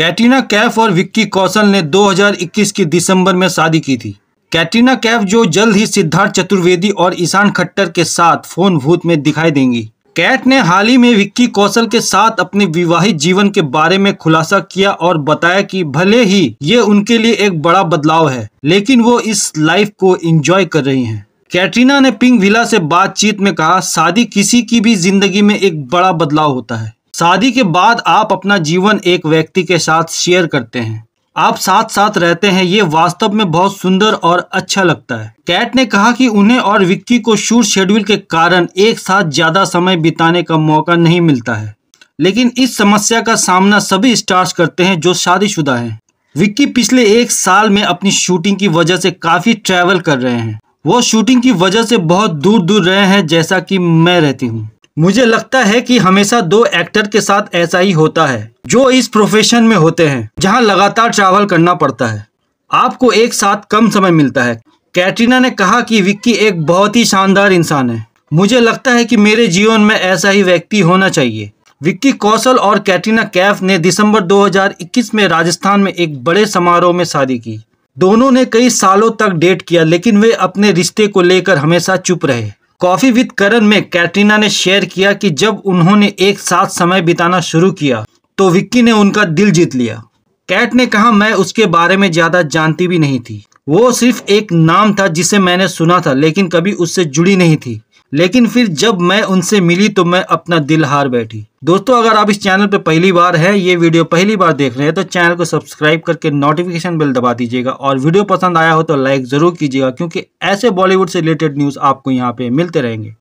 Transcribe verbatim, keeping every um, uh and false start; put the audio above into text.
कैटरीना कैफ और विक्की कौशल ने दो हज़ार इक्कीस के दिसंबर में शादी की थी। कैटरीना कैफ जो जल्द ही सिद्धार्थ चतुर्वेदी और ईशान खट्टर के साथ फोन भूत में दिखाई देंगी। कैट ने हाल ही में विक्की कौशल के साथ अपने विवाहित जीवन के बारे में खुलासा किया और बताया कि भले ही ये उनके लिए एक बड़ा बदलाव है, लेकिन वो इस लाइफ को एंजॉय कर रही हैं। कैटरीना ने पिंक विला से बातचीत में कहा, शादी किसी की भी जिंदगी में एक बड़ा बदलाव होता है। शादी के बाद आप अपना जीवन एक व्यक्ति के साथ शेयर करते हैं, आप साथ साथ रहते हैं, ये वास्तव में बहुत सुंदर और अच्छा लगता है। कैट ने कहा कि उन्हें और विक्की को शूट शेड्यूल के कारण एक साथ ज्यादा समय बिताने का मौका नहीं मिलता है, लेकिन इस समस्या का सामना सभी स्टार्स करते हैं जो शादीशुदा हैं। विक्की पिछले एक साल में अपनी शूटिंग की वजह से काफी ट्रैवल कर रहे हैं। वो शूटिंग की वजह से बहुत दूर दूर रहे हैं, जैसा कि मैं रहती हूँ। मुझे लगता है कि हमेशा दो एक्टर के साथ ऐसा ही होता है जो इस प्रोफेशन में होते हैं, जहां लगातार ट्रैवल करना पड़ता है, आपको एक साथ कम समय मिलता है। कैटरीना ने कहा कि विक्की एक बहुत ही शानदार इंसान है, मुझे लगता है कि मेरे जीवन में ऐसा ही व्यक्ति होना चाहिए। विक्की कौशल और कैटरीना कैफ ने दिसंबर दो हज़ार इक्कीस में राजस्थान में एक बड़े समारोह में शादी की। दोनों ने कई सालों तक डेट किया, लेकिन वे अपने रिश्ते को लेकर हमेशा चुप रहे। कॉफी विद करण में कैटरीना ने शेयर किया कि जब उन्होंने एक साथ समय बिताना शुरू किया तो विक्की ने उनका दिल जीत लिया। कैट ने कहा, मैं उसके बारे में ज्यादा जानती भी नहीं थी, वो सिर्फ एक नाम था जिसे मैंने सुना था, लेकिन कभी उससे जुड़ी नहीं थी। लेकिन फिर जब मैं उनसे मिली तो मैं अपना दिल हार बैठी। दोस्तों, अगर आप इस चैनल पर पहली बार है, ये वीडियो पहली बार देख रहे हैं, तो चैनल को सब्सक्राइब करके नोटिफिकेशन बेल दबा दीजिएगा और वीडियो पसंद आया हो तो लाइक जरूर कीजिएगा, क्योंकि ऐसे बॉलीवुड से रिलेटेड न्यूज़ आपको यहाँ पे मिलते रहेंगे।